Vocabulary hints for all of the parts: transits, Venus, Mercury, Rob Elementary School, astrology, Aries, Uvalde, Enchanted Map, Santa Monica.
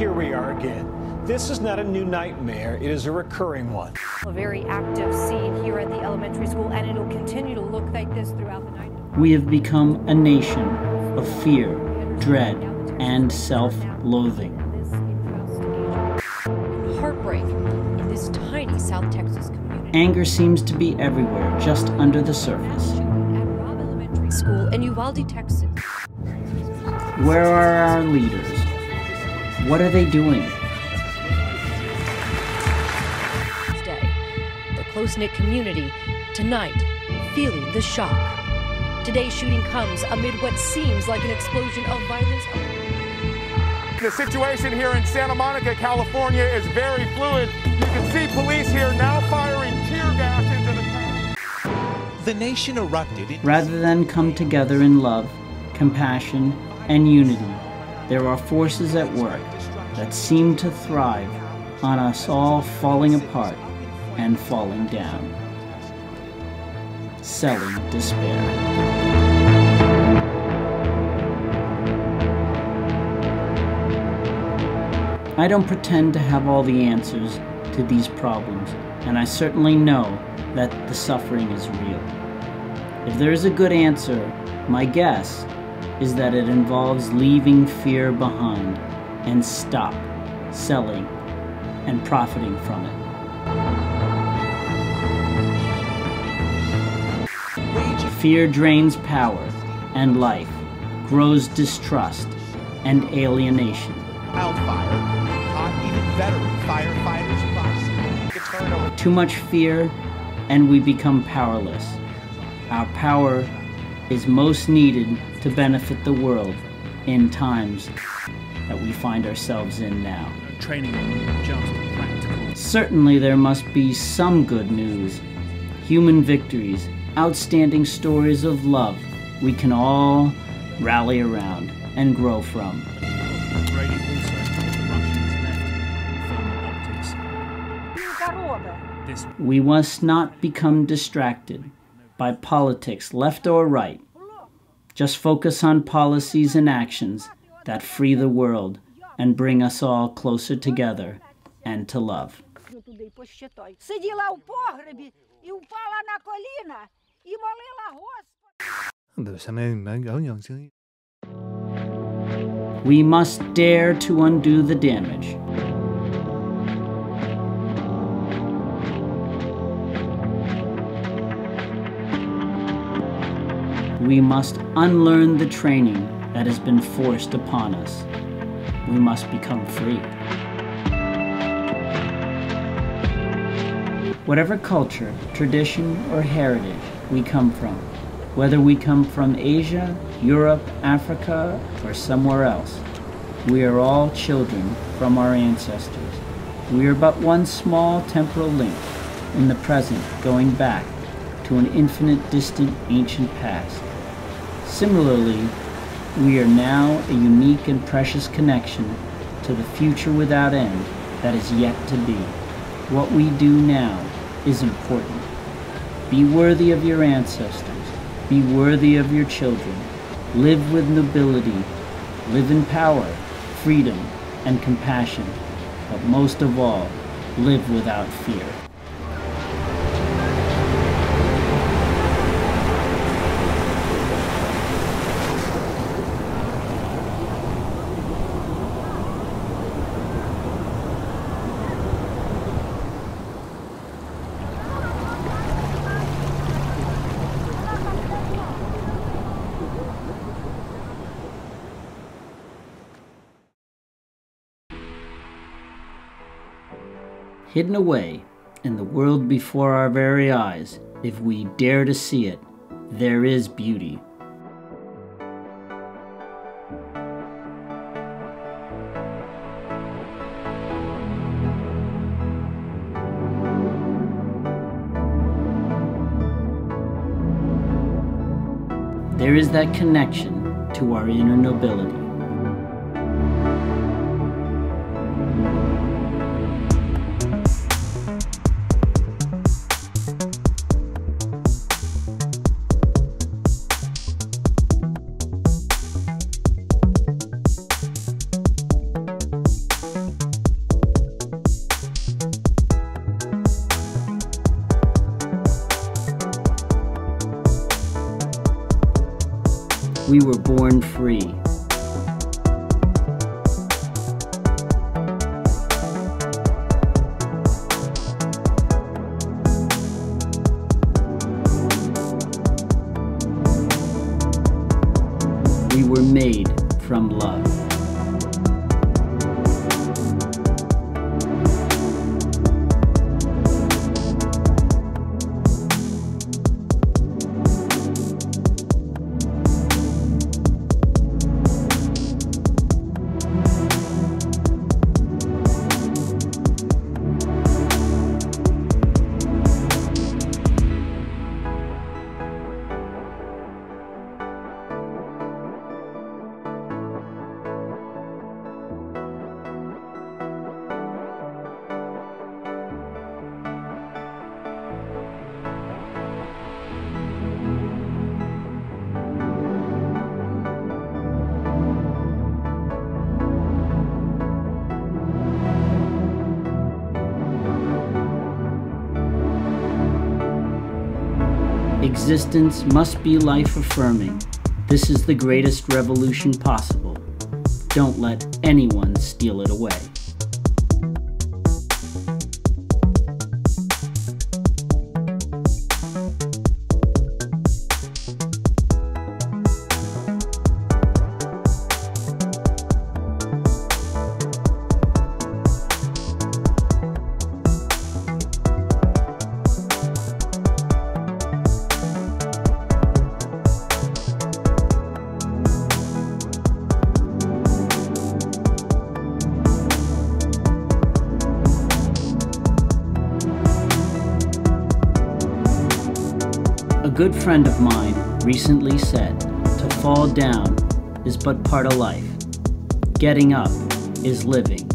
here we are again. This is not a new nightmare, it is a recurring one. A very active scene here at the elementary school, and it'll continue to look like this throughout the night. We have become a nation of fear, dread, and self-loathing. Heartbreak in this tiny South Texas community. Anger seems to be everywhere, just under the surface. At Rob Elementary School in Uvalde, Texas. Where are our leaders? What are they doing? The close-knit community, tonight, feeling the shock. Today's shooting comes amid what seems like an explosion of violence. The situation here in Santa Monica, California is very fluid. You can see police here now firing tear gas into the crowd. The nation erupted. Rather than come together in love, compassion, and unity, there are forces at work that seem to thrive on us all falling apart and falling down. Selling despair. I don't pretend to have all the answers to these problems, and I certainly know that the suffering is real. If there is a good answer, my guess is that it involves leaving fear behind and stop selling and profiting from it. Fear drains power and life, grows distrust and alienation. Wildfire. Too much fear, and we become powerless. Our power is most needed to benefit the world in times that we find ourselves in now. Training just practical. Certainly there must be some good news, human victories, outstanding stories of love we can all rally around and grow from. We must not become distracted by politics, left or right. Just focus on policies and actions that free the world and bring us all closer together and to love. We must dare to undo the damage. We must unlearn the training that has been forced upon us. We must become free. Whatever culture, tradition, or heritage we come from, whether we come from Asia, Europe, Africa, or somewhere else, we are all children from our ancestors. We are but one small temporal link in the present going back to an infinite distant ancient past. Similarly, we are now a unique and precious connection to the future without end that is yet to be. What we do now is important. Be worthy of your ancestors. Be worthy of your children. Live with nobility. Live in power, freedom, and compassion. But most of all, live without fear. Hidden away in the world before our very eyes, if we dare to see it, there is beauty. There is that connection to our inner nobility. We were born free. We were made from love. Existence must be life-affirming. This is the greatest revolution possible. Don't let anyone steal it away. A good friend of mine recently said, "To fall down is but part of life. Getting up is living.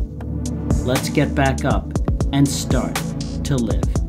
Let's get back up and start to live."